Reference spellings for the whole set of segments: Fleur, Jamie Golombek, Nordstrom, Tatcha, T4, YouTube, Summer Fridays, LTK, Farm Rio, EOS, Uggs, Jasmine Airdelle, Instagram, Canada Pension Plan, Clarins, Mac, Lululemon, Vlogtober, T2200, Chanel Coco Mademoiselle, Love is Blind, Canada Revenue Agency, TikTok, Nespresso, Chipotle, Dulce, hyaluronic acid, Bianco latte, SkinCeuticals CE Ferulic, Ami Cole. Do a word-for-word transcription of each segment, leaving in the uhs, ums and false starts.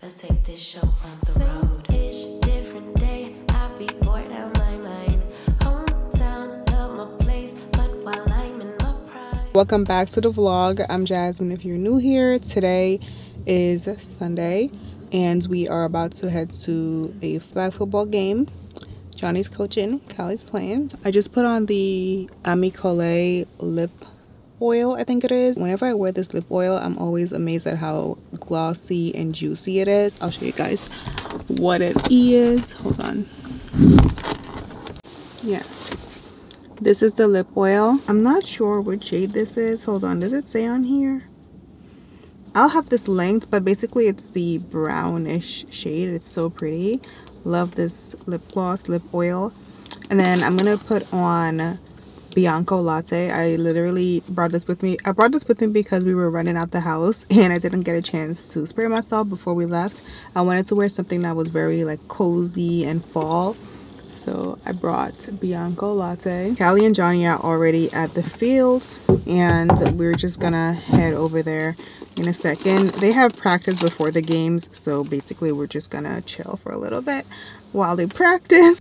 Let's take this show on the road. Same-ish, different day, I be bored out my mind. Hometown, love my place, but while I'm in my prime. Welcome back to the vlog. I'm Jasmine if you're new here. Today is Sunday and we are about to head to a flag football game. Johnny's coaching, Callie's playing. I just put on the Ami Cole lip oil, I think it is. Whenever I wear this lip oil, I'm always amazed at how glossy and juicy it is. I'll show you guys what it is. Hold on. Yeah. This is the lip oil. I'm not sure what shade this is. Hold on. Does it say on here? I'll have this linked, but basically it's the brownish shade. It's so pretty. Love this lip gloss, lip oil. And then I'm gonna put on Bianco Latte. I literally brought this with me. I brought this with me because we were running out the house and I didn't get a chance to spray myself before we left. I wanted to wear something that was very like cozy and fall, so I brought Bianco Latte. Callie and Johnny are already at the field and we're just gonna head over there in a second. They have practice before the games, so basically we're just gonna chill for a little bit while they practice.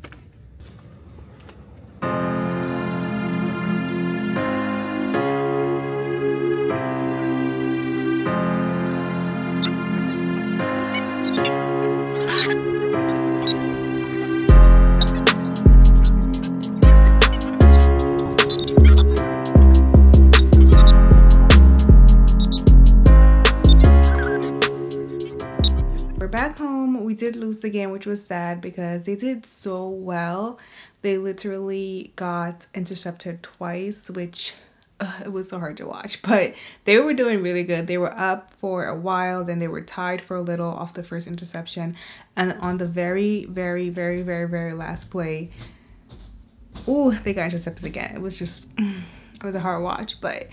Lose the game, which was sad because they did so well. They literally got intercepted twice, which uh, it was so hard to watch, but they were doing really good. They were up for a while, then they were tied for a little off the first interception, and on the very very very very very last play, oh, they got intercepted again. It was just it was a hard watch, but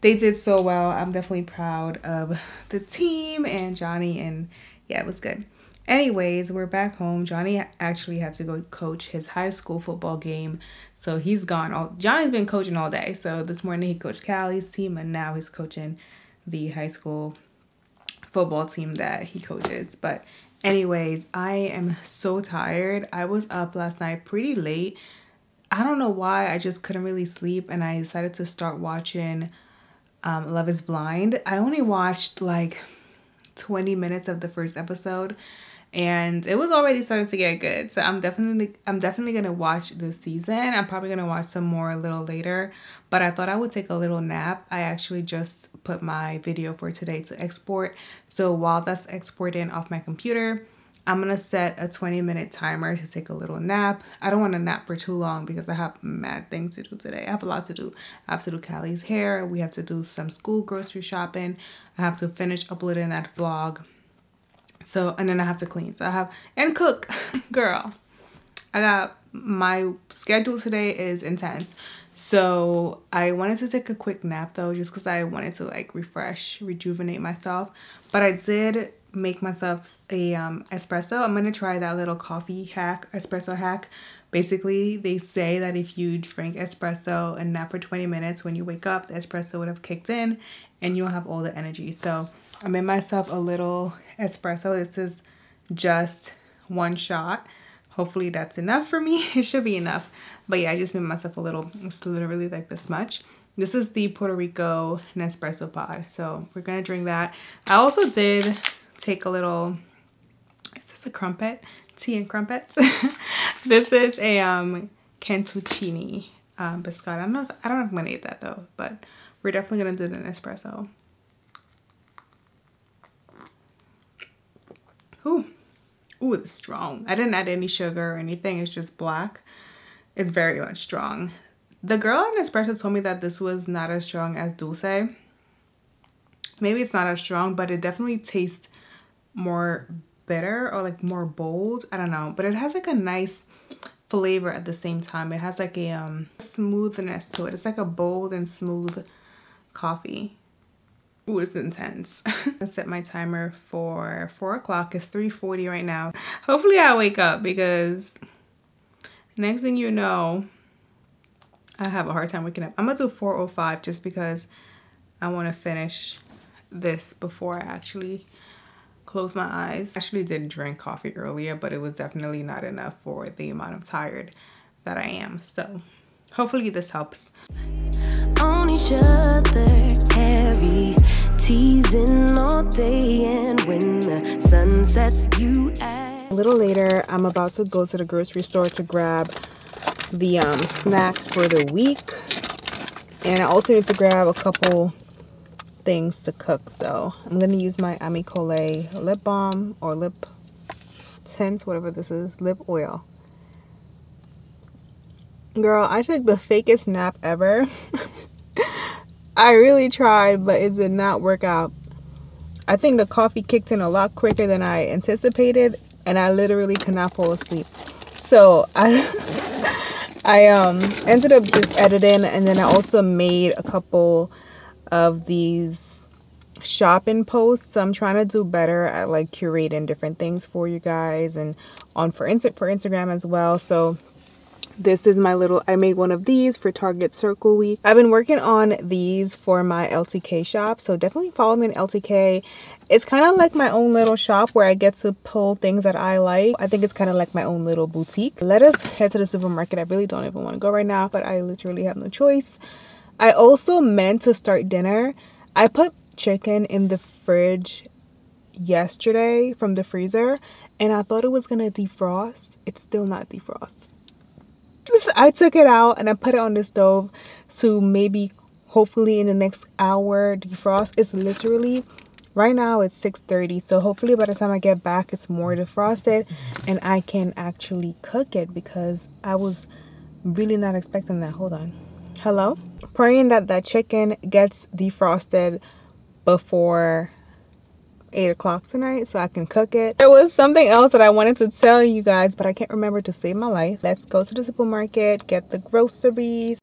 they did so well. I'm definitely proud of the team and Johnny, and yeah, it was good. Anyways, we're back home. Johnny actually had to go coach his high school football game, so he's gone. All Johnny's been coaching all day, so this morning he coached Callie's team, and now he's coaching the high school football team that he coaches. But anyways, I am so tired. I was up last night pretty late. I don't know why. I just couldn't really sleep, and I decided to start watching um, Love is Blind. I only watched like twenty minutes of the first episode, and it was already starting to get good, so i'm definitely i'm definitely gonna watch this season. I'm probably gonna watch some more a little later, but I thought I would take a little nap. I actually just put my video for today to export, so while that's exporting off my computer, I'm gonna set a twenty minute timer to take a little nap. I don't want to nap for too long because I have mad things to do today. I have a lot to do. I have to do Callie's hair, we have to do some school grocery shopping, I have to finish uploading that vlog. So, and then I have to clean. So I have, and cook. Girl, I got, my schedule today is intense. So I wanted to take a quick nap though, just because I wanted to like refresh, rejuvenate myself. But I did make myself a um, espresso. I'm going to try that little coffee hack, espresso hack. Basically, they say that if you drink espresso and nap for twenty minutes, when you wake up, the espresso would have kicked in and you'll have all the energy. So I made myself a little espresso. This is just one shot. Hopefully that's enough for me. It should be enough. But yeah, I just made myself a little. It's literally like this much. This is the Puerto Rico Nespresso pod. So we're going to drink that. I also did take a little, is this a crumpet? Tea and crumpets. This is a um, cantuccini um, biscotti. I don't know if, I don't know if I'm going to eat that though. But we're definitely going to do the Nespresso. Ooh, ooh, it's strong. I didn't add any sugar or anything. It's just black. It's very much strong. The girl at Nespresso told me that this was not as strong as Dulce. Maybe it's not as strong, but it definitely tastes more bitter or like more bold. I don't know, but it has like a nice flavor at the same time. It has like a um, smoothness to it. It's like a bold and smooth coffee. Ooh, it's intense. I set my timer for four o'clock. It's three forty right now. Hopefully I wake up, because next thing you know, I have a hard time waking up. I'm going to do four oh five just because I want to finish this before I actually close my eyes. I actually did drink coffee earlier, but it was definitely not enough for the amount of tired that I am. So hopefully this helps. On each other, heavy, teasing all day, and when the sun sets you out. A little later, I'm about to go to the grocery store to grab the um, snacks for the week. And I also need to grab a couple things to cook. So I'm going to use my Ami Cole lip balm or lip tint, whatever this is, lip oil. Girl, I took the fakest nap ever. I really tried, but it did not work out. I think the coffee kicked in a lot quicker than I anticipated, and I literally could not fall asleep. So I, I um, ended up just editing, and then I also made a couple of these shopping posts. So I'm trying to do better at like curating different things for you guys, and on for, Insta for Instagram as well. So this is my little, I made one of these for Target Circle Week. I've been working on these for my L T K shop, so definitely follow me on L T K. It's kind of like my own little shop where I get to pull things that I like. I think it's kind of like my own little boutique. Let us head to the supermarket. I really don't even want to go right now, but I literally have no choice. I also meant to start dinner. I put chicken in the fridge yesterday from the freezer, and I thought it was going to defrost. It's still not defrosted. I took it out and I put it on the stove to maybe, hopefully in the next hour, defrost. It's literally, right now it's six thirty, so hopefully by the time I get back it's more defrosted and I can actually cook it, because I was really not expecting that. Hold on. Hello? Praying that that chicken gets defrosted before eight o'clock tonight so I can cook it. There was something else that I wanted to tell you guys, but I can't remember to save my life. Let's go to the supermarket, get the groceries.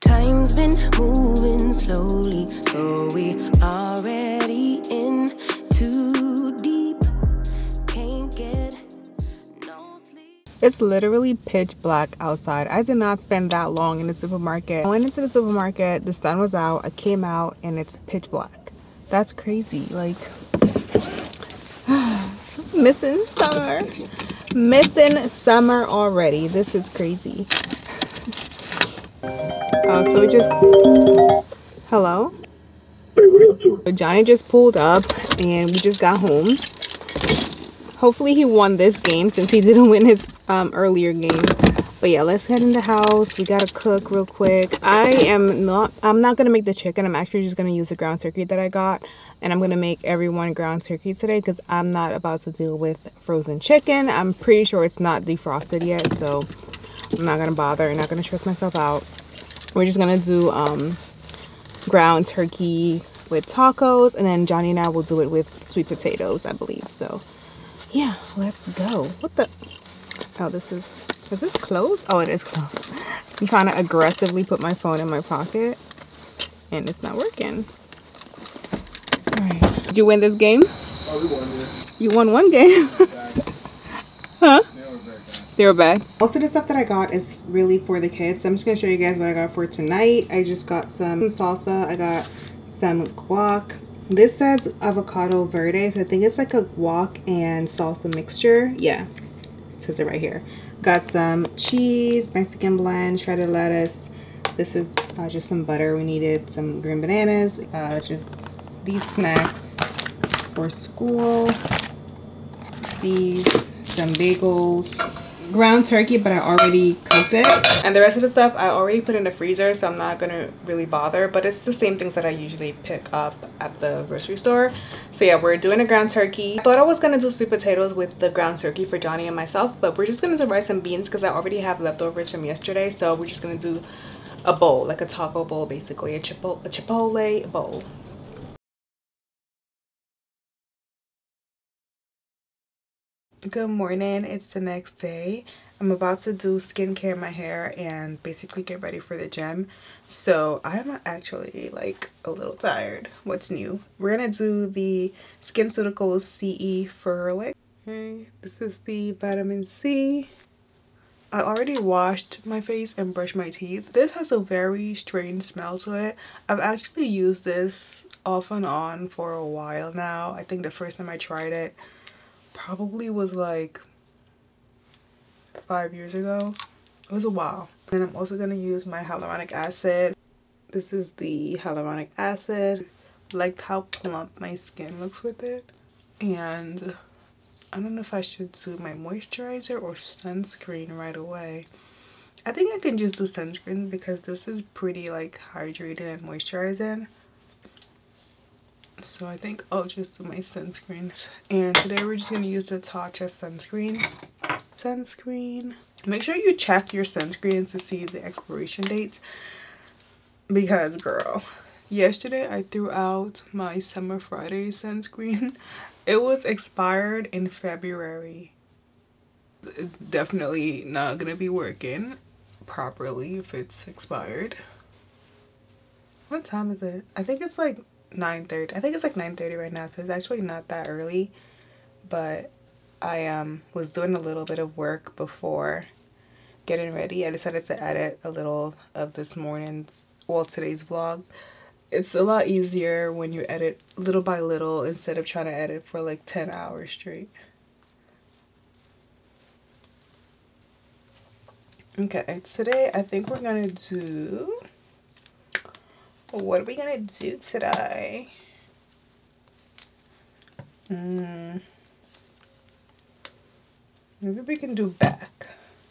Time's been moving slowly, so we already in too deep. It's literally pitch black outside. I did not spend that long in the supermarket. I went into the supermarket, the sun was out, I came out, and it's pitch black. That's crazy. Like, missing summer. Missing summer already. This is crazy. Uh, so we just... Hello? Hey, what are you up to? Johnny just pulled up, and we just got home. Hopefully he won this game since he didn't win his um, earlier game. But yeah, let's head in the house. We gotta cook real quick. I am not, I'm not gonna make the chicken. I'm actually just gonna use the ground turkey that I got. And I'm gonna make everyone ground turkey today because I'm not about to deal with frozen chicken. I'm pretty sure it's not defrosted yet, so I'm not gonna bother. I'm not gonna stress myself out. We're just gonna do um, ground turkey with tacos. And then Johnny and I will do it with sweet potatoes, I believe, so. Yeah, let's go. What the? Oh, this is, is this closed? Oh, it is closed. I'm trying to aggressively put my phone in my pocket and it's not working. All right. Did you win this game? Oh, we won, yeah. You won one game? Huh? They were bad. They were bad. Most of the stuff that I got is really for the kids. So I'm just going to show you guys what I got for tonight. I just got some salsa. I got some guac. This says avocado verde, so I think it's like a guac and salsa mixture. Yeah, it says it right here. Got some cheese, Mexican blend, shredded lettuce. This is uh, just some butter we needed, some green bananas. Uh, just these snacks for school. These, some bagels. Ground turkey, but I already cooked it, and the rest of the stuff I already put in the freezer, so I'm not gonna really bother. But it's the same things that I usually pick up at the grocery store. So yeah, we're doing a ground turkey. I thought I was gonna do sweet potatoes with the ground turkey for Johnny and myself, but we're just gonna do rice and beans because I already have leftovers from yesterday. So we're just gonna do a bowl, like a taco bowl, basically a chipotle, a chipotle bowl. Good morning, it's the next day. I'm about to do skincare, my hair, and basically get ready for the gym. So I'm actually like a little tired. What's new? We're gonna do the SkinCeuticals C E Ferulic Okay, this is the vitamin C. I already washed my face and brushed my teeth. This has a very strange smell to it. I've actually used this off and on for a while now. I think the first time I tried it probably was like five years ago. It was a while. And I'm also going to use my hyaluronic acid. This is the hyaluronic acid. I liked how plump my skin looks with it. And I don't know if I should do my moisturizer or sunscreen right away. I think I can just do sunscreen because this is pretty like hydrated and moisturizing. So I think I'll just do my sunscreen. And today we're just going to use the Tatcha sunscreen. Sunscreen. Make sure you check your sunscreens to see the expiration dates. Because girl, yesterday I threw out my Summer Fridays sunscreen. It was expired in February. It's definitely not gonna be working properly if it's expired. What time is it? I think it's like nine thirty. I think it's like nine thirty right now, so it's actually not that early. But I um was doing a little bit of work before getting ready. I decided to edit a little of this morning's, well, today's vlog. It's a lot easier when you edit little by little instead of trying to edit for like ten hours straight. Okay, today I think we're gonna do... What are we gonna do today? Mm. Maybe we can do back.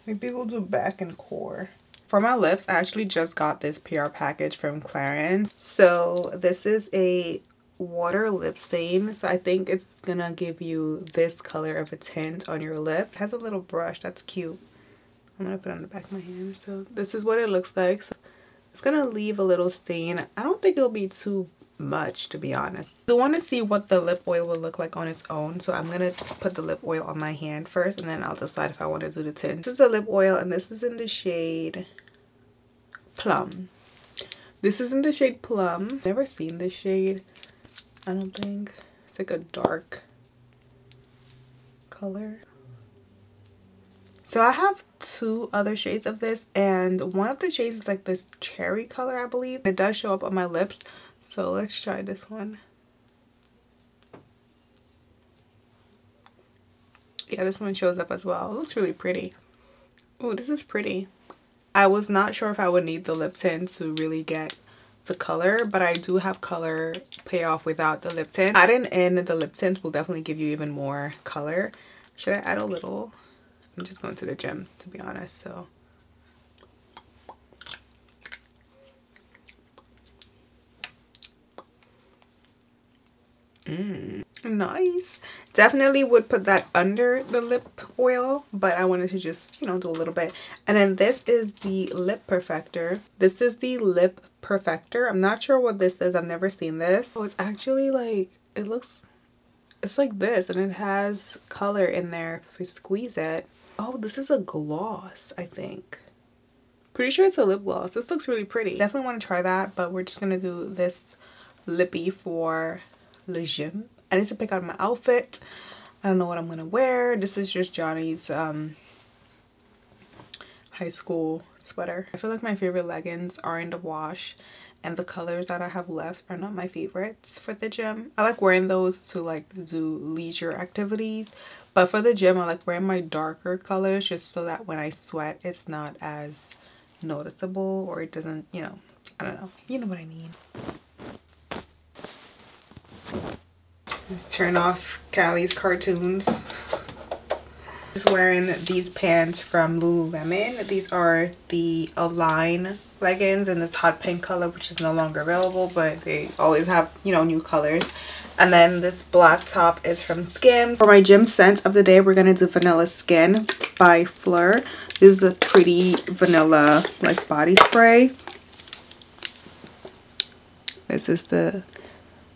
Maybe we'll do back and core. For my lips, I actually just got this P R package from Clarins. So this is a water lip stain. So I think it's gonna give you this color of a tint on your lip. It has a little brush. That's cute. I'm gonna put it on the back of my hand. So this is what it looks like. So it's gonna leave a little stain. I don't think it'll be too much, to be honest. I want to see what the lip oil will look like on its own. So I'm gonna put the lip oil on my hand first, and then I'll decide if I want to do the tint. This is the lip oil, and this is in the shade Plum. This is in the shade Plum. Never seen this shade. I don't think. It's like a dark color. So I have two other shades of this, and one of the shades is like this cherry color, I believe. It does show up on my lips, so let's try this one. Yeah, this one shows up as well. It looks really pretty. Oh, this is pretty. I was not sure if I would need the lip tint to really get the color, but I do have color payoff without the lip tint. Adding in the lip tint will definitely give you even more color. Should I add a little? I'm just going to the gym, to be honest, so. Mmm, nice. Definitely would put that under the lip oil, but I wanted to just, you know, do a little bit. And then this is the Lip Perfector. This is the Lip Perfector. I'm not sure what this is. I've never seen this. Oh, it's actually like, it looks, it's like this, and it has color in there if we squeeze it. Oh, this is a gloss, I think. Pretty sure it's a lip gloss. This looks really pretty. Definitely want to try that, but we're just going to do this lippy for le gym. I need to pick out my outfit. I don't know what I'm going to wear. This is just Johnny's um, high school sweater. I feel like my favorite leggings are in the wash, and the colors that I have left are not my favorites for the gym. I like wearing those to like do leisure activities. But for the gym, I like wearing my darker colors just so that when I sweat, it's not as noticeable, or it doesn't, you know, I don't know. You know what I mean. Let's turn off Callie's cartoons. Just wearing these pants from Lululemon. These are the Alani leggings in this hot pink color, which is no longer available, but they always have, you know, new colors. And then this black top is from Skims. For my gym scent of the day, we're going to do Vanilla Skin by Fleur. This is a pretty vanilla like body spray. This is the,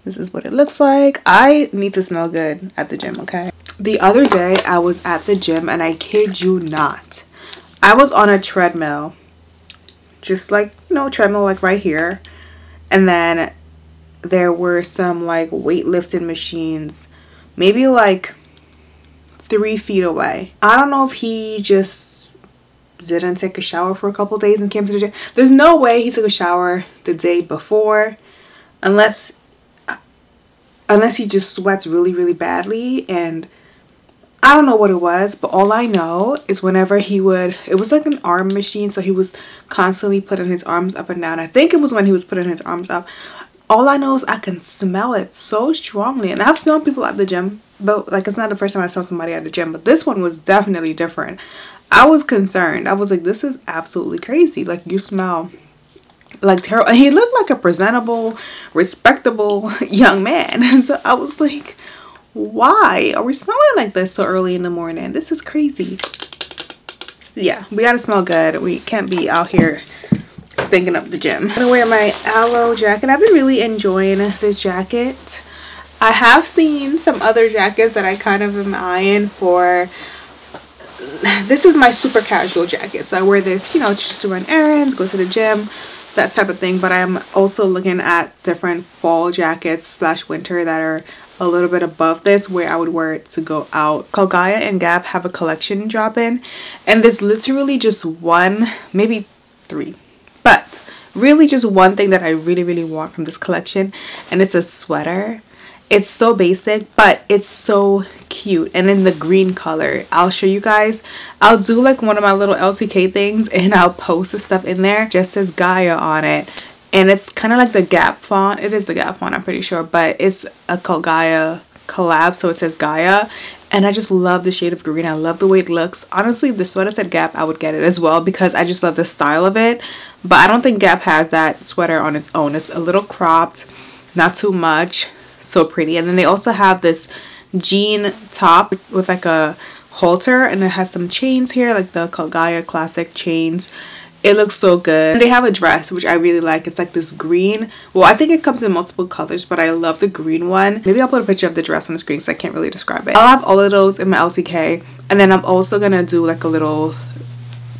this is what it looks like. I need to smell good at the gym, okay? The other day I was at the gym, and I kid you not, I was on a treadmill. Just like, you know, treadmill like right here. And then there were some like weightlifting machines, maybe like three feet away. I don't know if he just didn't take a shower for a couple days and came to the gym. There's no way he took a shower the day before, unless unless he just sweats really, really badly, and I don't know what it was, but all I know is whenever he would, it was like an arm machine, so he was constantly putting his arms up and down. I think it was when he was putting his arms up. All I know is I can smell it so strongly, and I've smelled people at the gym, but like it's not the first time I smelled somebody at the gym, but this one was definitely different. I was concerned. I was like, this is absolutely crazy. Like, you smell like terrible. And he looked like a presentable, respectable young man, and so I was like, why are we smelling like this so early in the morning? This is crazy. Yeah, we gotta smell good. We can't be out here stinking up the gym. I'm gonna wear my aloe jacket. I've been really enjoying this jacket. I have seen some other jackets that I kind of am eyeing for. This is my super casual jacket, so I wear this, you know, just to run errands, go to the gym, that type of thing. But I'm also looking at different fall jackets slash winter that are a little bit above this, where I would wear it to go out. Kalgaya and Gap have a collection drop in, and there's literally just one, maybe three, but really just one thing that I really, really want from this collection, and it's a sweater. It's so basic, but it's so cute, and in the green color. I'll show you guys. I'll do like one of my little L T K things, and I'll post the stuff in there. Just says Gaia on it. And it's kind of like the Gap font. It is the Gap font, I'm pretty sure. But it's a Kalgaya collab, so it says Gaia. And I just love the shade of green. I love the way it looks. Honestly, if the sweater said Gap, I would get it as well, because I just love the style of it. But I don't think Gap has that sweater on its own. It's a little cropped, not too much. So pretty. And then they also have this jean top with like a halter, and it has some chains here, like the Kalgaya classic chains. It looks so good. And they have a dress which I really like. It's like this green, well, I think it comes in multiple colors, but I love the green one. Maybe I'll put a picture of the dress on the screen because I can't really describe it. I'll have all of those in my L T K, and then I'm also gonna do like a little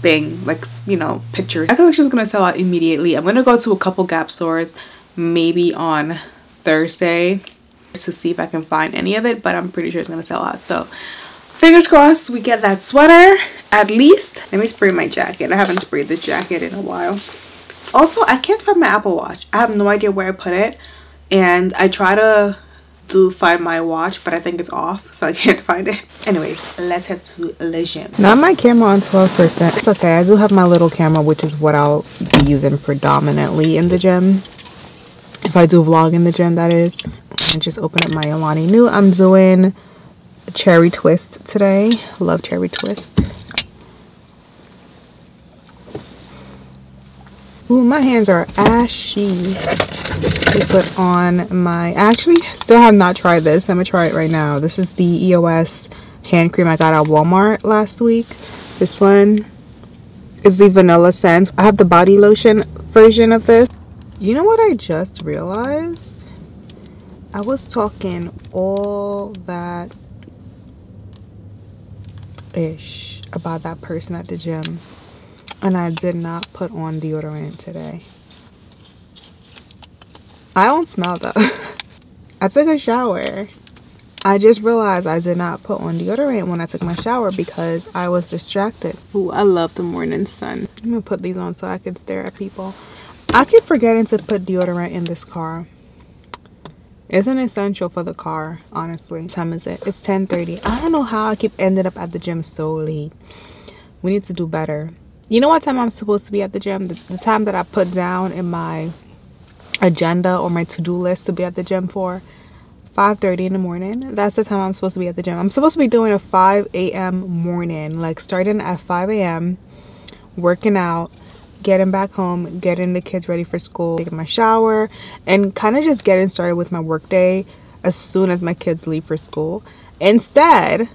thing, like, you know, picture. That collection is gonna sell out immediately. I'm gonna go to a couple Gap stores maybe on Thursday to see if I can find any of it, but I'm pretty sure it's gonna sell out, so fingers crossed we get that sweater at least. Let me spray my jacket. I haven't sprayed this jacket in a while. Also, I can't find my Apple Watch. I have no idea where I put it, and I try to do find my watch, but I think it's off, so I can't find it. Anyways, let's head to the gym. Not my camera on twelve percent. It's okay, I do have my little camera, which is what I'll be using predominantly in the gym, if I do vlog in the gym, that is. I just opened up my Alani new. I'm doing cherry twist today. Love cherry twist. Ooh, my hands are ashy. I put on my, actually still have not tried this. I'm gonna try it right now. This is the E O S hand cream I got at Walmart last week. This one is the vanilla scent. I have the body lotion version of this. You know what I just realized? I was talking all that ish about that person at the gym, and I did not put on deodorant today. I don't smell though. I took a shower. I just realized I did not put on deodorant when I took my shower because I was distracted. Ooh, I love the morning sun. I'm gonna put these on so I can stare at people. I keep forgetting to put deodorant in this car. It's an essential for the car, honestly. What time is it? It's ten thirty. I don't know how I keep ending up at the gym so late. We need to do better. You know what time I'm supposed to be at the gym? The, the time that I put down in my agenda or my to-do list to be at the gym for, five thirty in the morning. That's the time I'm supposed to be at the gym. I'm supposed to be doing a five A M morning, like starting at five A M, working out, getting back home, getting the kids ready for school, taking my shower, and kind of just getting started with my work day as soon as my kids leave for school. Instead,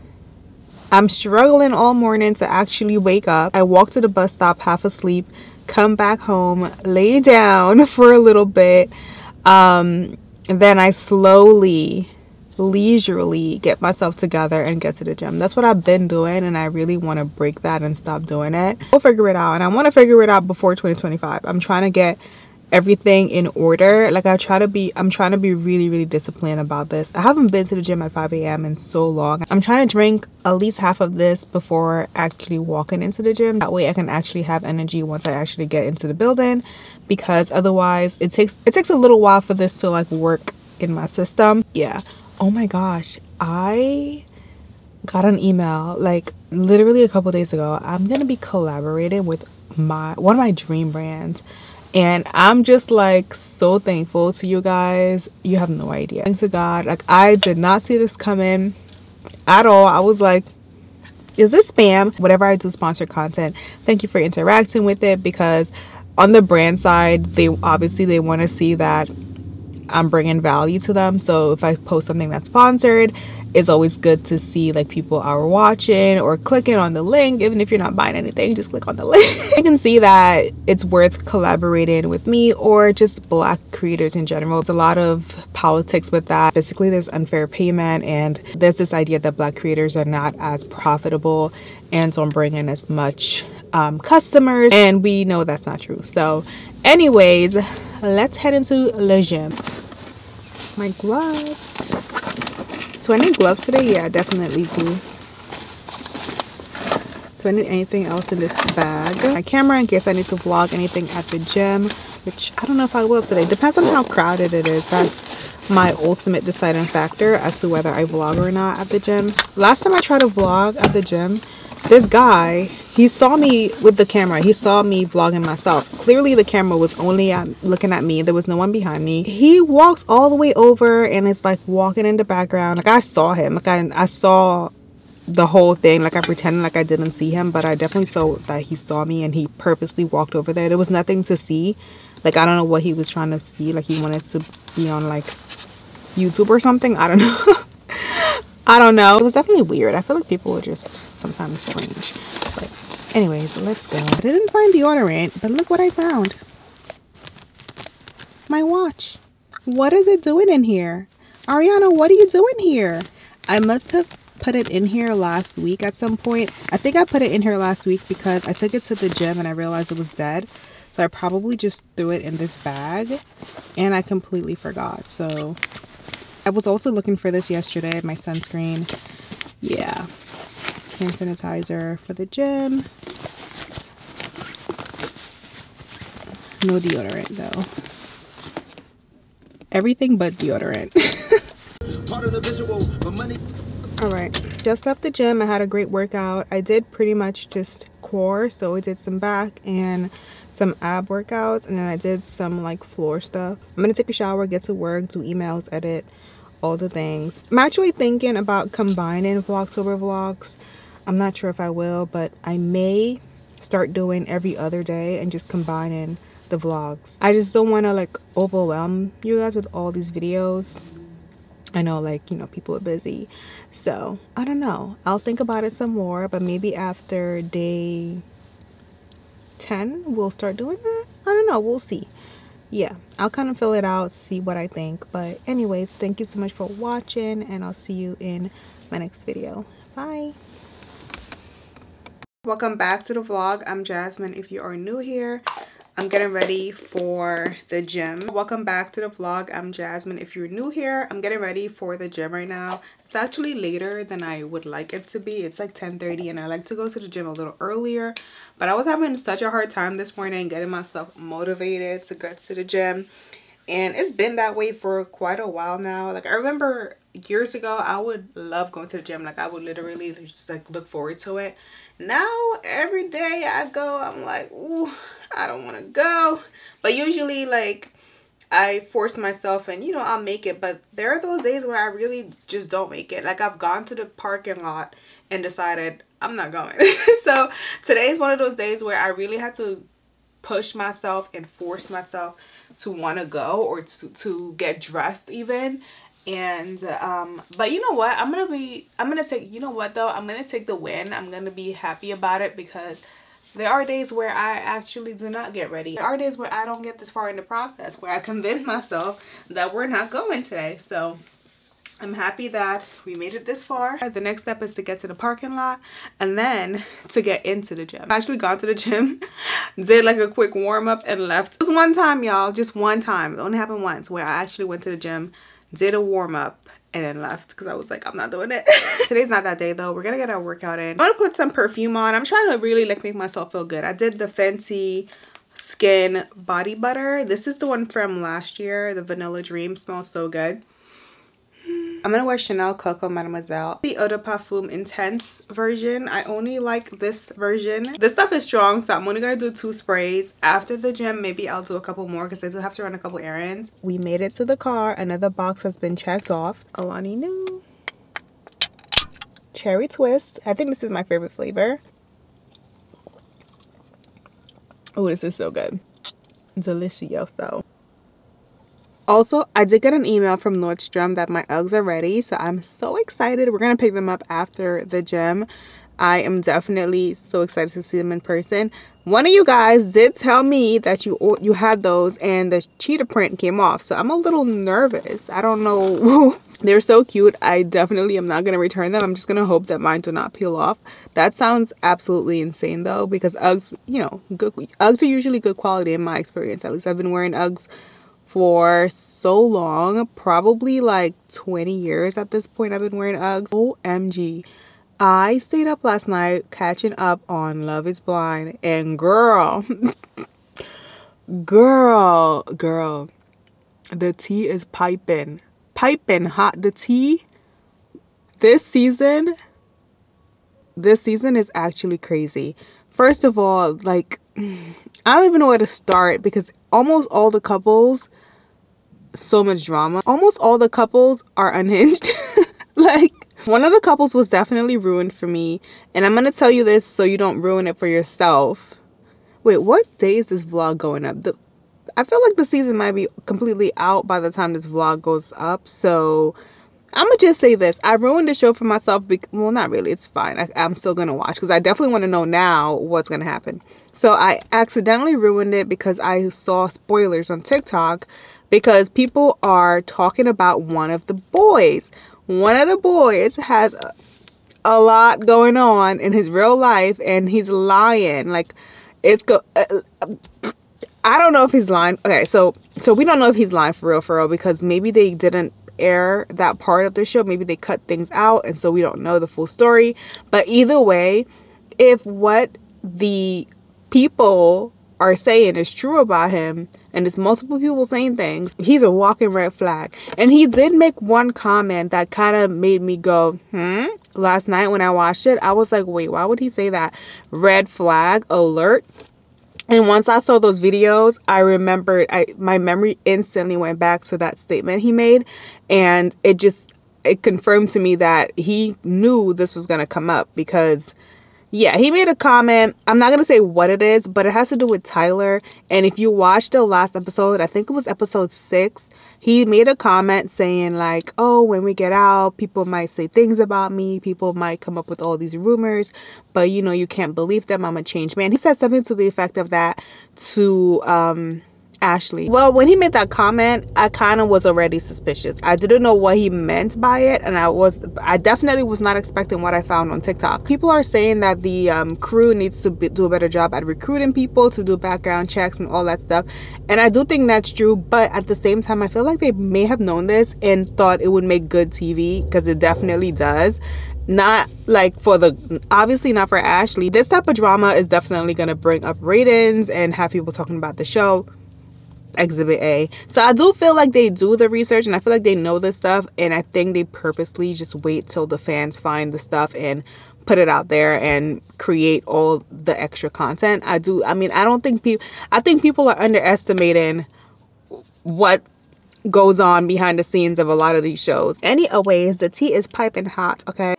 I'm struggling all morning to actually wake up. I walk to the bus stop half asleep, come back home, lay down for a little bit, um, and then I slowly, leisurely get myself together and get to the gym. That's what I've been doing, and I really want to break that and stop doing it. I'll figure it out, and I want to figure it out before twenty twenty-five. I'm trying to get everything in order. Like I try to be I'm trying to be really really disciplined about this. I haven't been to the gym at five A M in so long. I'm trying to drink at least half of this before actually walking into the gym. That way I can actually have energy once I actually get into the building, because otherwise it takes it takes a little while for this to like work in my system. Yeah. Oh my gosh, I got an email like literally a couple days ago. I'm gonna be collaborating with my one of my dream brands, and I'm just like so thankful to you guys. You have no idea. Thanks to God. Like I did not see this coming at all. I was like, is this spam? Whatever I do sponsored content, thank you for interacting with it, because on the brand side, they obviously they want to see that I'm bringing value to them. So if I post something that's sponsored, it's always good to see like people are watching or clicking on the link. Even if you're not buying anything, just click on the link. You can see that it's worth collaborating with me or just black creators in general. There's a lot of politics with that. Basically, there's unfair payment, and there's this idea that black creators are not as profitable and don't bring in as much um, customers, and we know that's not true. So anyways, let's head into the gym. My gloves. Do I need gloves today? Yeah, I definitely do. Do I need anything else in this bag? My camera in case I need to vlog anything at the gym, which I don't know if I will today. Depends on how crowded it is. That's my ultimate deciding factor as to whether I vlog or not at the gym. Last time I tried to vlog at the gym, this guy, he saw me with the camera. He saw me vlogging myself. Clearly the camera was only at, looking at me. There was no one behind me. He walks all the way over and is like walking in the background. Like I saw him. Like I, I saw the whole thing. Like I pretended like I didn't see him, but I definitely saw that he saw me, and he purposely walked over there. There was nothing to see. Like I don't know what he was trying to see. Like he wanted to be on like YouTube or something. I don't know. I don't know. It was definitely weird. I feel like people are just sometimes strange. But anyways, let's go. I didn't find deodorant, but look what I found. My watch. What is it doing in here? Ariana, what are you doing here? I must have put it in here last week at some point. I think I put it in here last week because I took it to the gym and I realized it was dead. So I probably just threw it in this bag and I completely forgot. So I was also looking for this yesterday, my sunscreen. Yeah, hand sanitizer for the gym. No deodorant though. Everything but deodorant. Part of the visual, but money. All right, just left the gym. I had a great workout. I did pretty much just core, so we did some back and some ab workouts, and then I did some like floor stuff. I'm gonna take a shower, get to work, do emails, edit, all the things. I'm actually thinking about combining Vlogtober vlogs. I'm not sure if I will, but I may start doing every other day and just combining the vlogs. I just don't want to like overwhelm you guys with all these videos. I know, like, you know, people are busy, so I don't know. I'll think about it some more, but maybe after day ten we'll start doing that. I don't know, we'll see. Yeah, I'll kind of fill it out, see what I think. But anyways, thank you so much for watching, and I'll see you in my next video. Bye. Welcome back to the vlog. I'm Jasmine. If you are new here, I'm getting ready for the gym. Welcome back to the vlog. I'm Jasmine. If you're new here, I'm getting ready for the gym right now. It's actually later than I would like it to be. It's like ten thirty, and I like to go to the gym a little earlier, but I was having such a hard time this morning getting myself motivated to get to the gym. And it's been that way for quite a while now. Like I remember years ago, I would love going to the gym. Like I would literally just like look forward to it. Now every day I go, I'm like, ooh, I don't want to go. But usually like I force myself and, you know, I'll make it. But there are those days where I really just don't make it. Like I've gone to the parking lot and decided I'm not going. So today's one of those days where I really had to push myself and force myself to want to go, or to, to get dressed even. And um but you know what, i'm gonna be i'm gonna take you know what though i'm gonna take the win. I'm gonna be happy about it, because there are days where I actually do not get ready. There are days where I don't get this far in the process, where I convince myself that we're not going today. So I'm happy that we made it this far. The next step is to get to the parking lot and then to get into the gym. I've actually gone to the gym, did like a quick warm up and left. It was one time, y'all, just one time. It only happened once where I actually went to the gym, did a warm up, and then left because I was like, I'm not doing it. Today's not that day though. We're gonna get our workout in. I'm gonna put some perfume on. I'm trying to really like make myself feel good. I did the Fenty Skin body butter. This is the one from last year, the Vanilla Dream. Smells so good. I'm gonna wear Chanel Coco Mademoiselle, the Eau de Parfum Intense version. I only like this version. This stuff is strong, so I'm only gonna do two sprays. After the gym, maybe I'll do a couple more because I do have to run a couple errands. We made it to the car. Another box has been checked off. Alani New Cherry Twist. I think this is my favorite flavor. Oh, this is so good. Delicioso. Also, I did get an email from Nordstrom that my Uggs are ready, so I'm so excited. We're going to pick them up after the gym. I am definitely so excited to see them in person. One of you guys did tell me that you you had those and the cheetah print came off, so I'm a little nervous. I don't know. They're so cute. I definitely am not going to return them. I'm just going to hope that mine do not peel off. That sounds absolutely insane though, because Uggs, you know, good, Uggs are usually good quality in my experience. At least I've been wearing Uggs for so long, probably like twenty years at this point. I've been wearing Uggs. O M G, I stayed up last night catching up on Love is Blind, and girl girl girl the tea is piping piping hot. The tea this season this season is actually crazy. First of all, like, I don't even know where to start because almost all the couples, so much drama. Almost all the couples are unhinged. Like, one of the couples was definitely ruined for me, and I'm gonna tell you this so you don't ruin it for yourself. Wait, what day is this vlog going up? The, I feel like the season might be completely out by the time this vlog goes up, so I'm gonna just say this. I ruined the show for myself. Be well, not really. It's fine. I I'm still gonna watch because I definitely want to know now what's gonna happen. So I accidentally ruined it because I saw spoilers on TikTok because people are talking about one of the boys. One of the boys has a, a lot going on in his real life, and he's lying. Like, it's go. Uh, uh, I don't know if he's lying. Okay, so so we don't know if he's lying for real, for real, because maybe they didn't air that part of the show. Maybe they cut things out, and so we don't know the full story. But either way, if what the people are saying is true about him, and there's multiple people saying things, he's a walking red flag. And he did make one comment that kind of made me go hmm last night when I watched it. I was like, wait, why would he say that? Red flag alert. And once I saw those videos, I remembered, I my memory instantly went back to that statement he made, and it just, it confirmed to me that he knew this was going to come up because, yeah, he made a comment. I'm not going to say what it is, but it has to do with Tyler. And if you watched the last episode, I think it was episode six, he made a comment saying like, oh, when we get out, people might say things about me. People might come up with all these rumors, but you know, you can't believe them. I'm a changed man. He said something to the effect of that to um, Ashley. Well, when he made that comment, I kind of was already suspicious. I didn't know what he meant by it, and I was, I definitely was not expecting what I found on TikTok. People are saying that the um, crew needs to be, do a better job at recruiting people to do background checks and all that stuff, and I do think that's true. But at the same time, I feel like they may have known this and thought it would make good T V, because it definitely does. Not like for the, obviously not for Ashley. This type of drama is definitely going to bring up ratings and have people talking about the show. Exhibit A. So I do feel like they do the research, and I feel like they know this stuff, and I think they purposely just wait till the fans find the stuff and put it out there and create all the extra content. I do, I mean, I don't think people, I think people are underestimating what goes on behind the scenes of a lot of these shows. Anyways, the tea is piping hot, okay?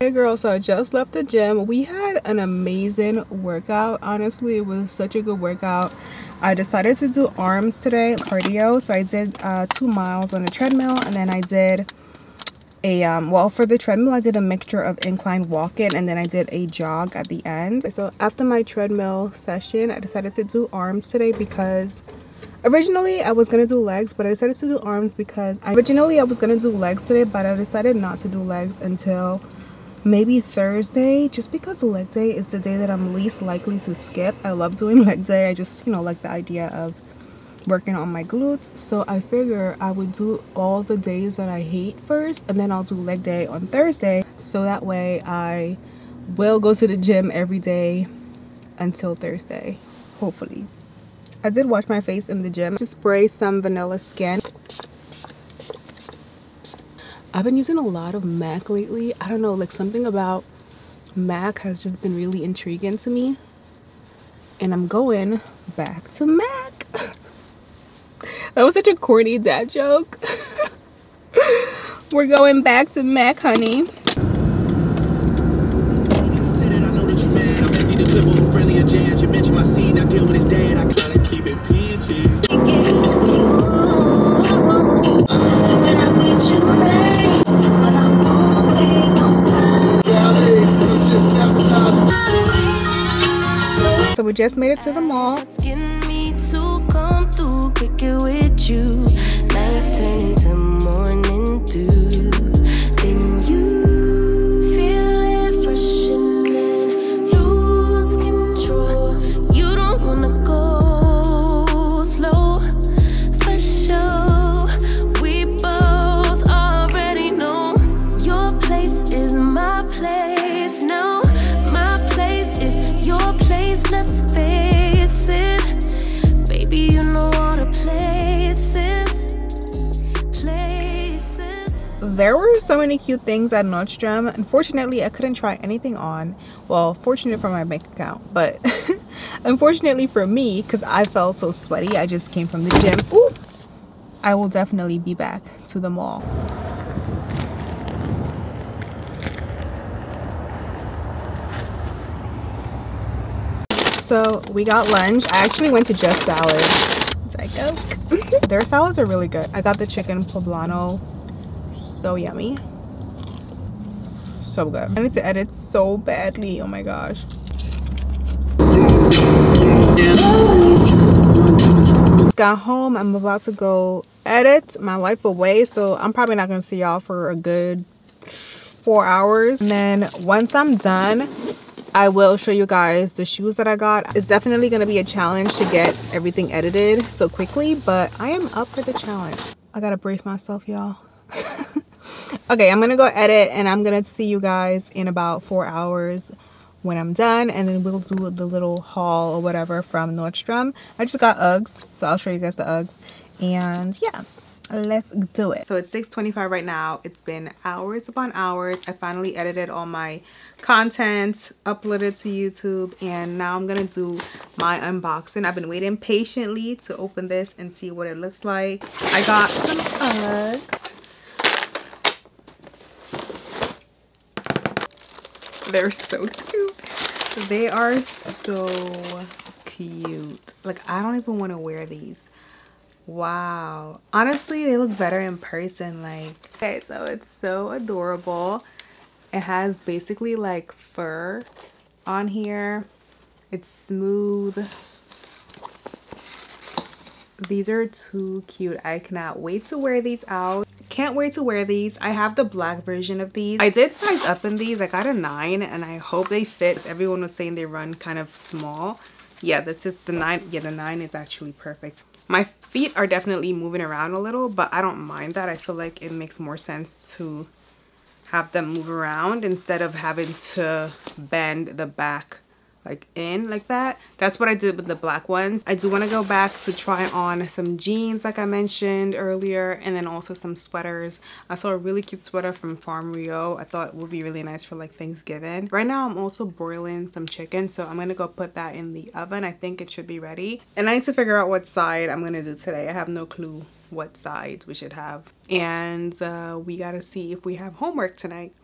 Hey girl, so I just left the gym. We had an amazing workout. Honestly, it was such a good workout. I decided to do arms today, cardio. So I did uh, two miles on a treadmill, and then I did a um well, for the treadmill I did a mixture of incline walk-in and then I did a jog at the end. So after my treadmill session I decided to do arms today because originally I was gonna do legs, but I decided to do arms because I, originally I was gonna do legs today, but I decided not to do legs until maybe Thursday, just because leg day is the day that I'm least likely to skip. I love doing leg day. I just, you know, like the idea of working on my glutes, so I figure I would do all the days that I hate first and then I'll do leg day on Thursday, so that way I will go to the gym every day until Thursday, hopefully. I did wash my face in the gym to spray some Vanilla Skin. I've been using a lot of MAC lately. I don't know, like something about MAC has just been really intriguing to me. And I'm going back to MAC. That was such a corny dad joke. We're going back to MAC, honey. So we just made it to the mall. With you, night turn into morning dew. Then you feel it freshen and lose control. You don't wanna go slow for sure. We both already know your place is my place. No, my place is your place. Let's face it, baby. You know. There were so many cute things at Nordstrom. Unfortunately, I couldn't try anything on. Well, fortunate for my bank account, but unfortunately for me, because I felt so sweaty. I just came from the gym. Ooh, I will definitely be back to the mall. So we got lunch. I actually went to Just Salad. It's like, oh. Their salads are really good. I got the chicken poblano. So yummy, so good. I need to edit so badly, oh my gosh. Just got home, I'm about to go edit my life away, so I'm probably not gonna see y'all for a good four hours, and then once I'm done I will show you guys the shoes that I got. It's definitely gonna be a challenge to get everything edited so quickly, but I am up for the challenge. I gotta brace myself, y'all. Okay, I'm gonna go edit and I'm gonna see you guys in about four hours when I'm done, and then we'll do the little haul or whatever from Nordstrom. I just got Uggs, so I'll show you guys the Uggs, and yeah, let's do it. So it's six twenty-five right now. It's been hours upon hours. I finally edited all my content, uploaded to YouTube, and now I'm gonna do my unboxing. I've been waiting patiently to open this and see what it looks like. I got some Uggs. They're so cute. They are so cute. Like, I don't even want to wear these. Wow. Honestly, they look better in person. Like, okay, so it's so adorable. It has basically like fur on here. It's smooth. These are too cute. I cannot wait to wear these out. Can't wait to wear these. I have the black version of these. I did size up in these. I got a nine and I hope they fit. Everyone was saying they run kind of small. Yeah, this is the nine. Yeah, the nine is actually perfect. My feet are definitely moving around a little, but I don't mind that. I feel like it makes more sense to have them move around instead of having to bend the back like in like that. That's what I did with the black ones. I do want to go back to try on some jeans like I mentioned earlier, and then also some sweaters. I saw a really cute sweater from Farm Rio. I thought it would be really nice for like Thanksgiving. Right now I'm also broiling some chicken, so I'm gonna go put that in the oven. I think it should be ready, and I need to figure out what side I'm gonna do today. I have no clue what sides we should have, and uh, we gotta see if we have homework tonight.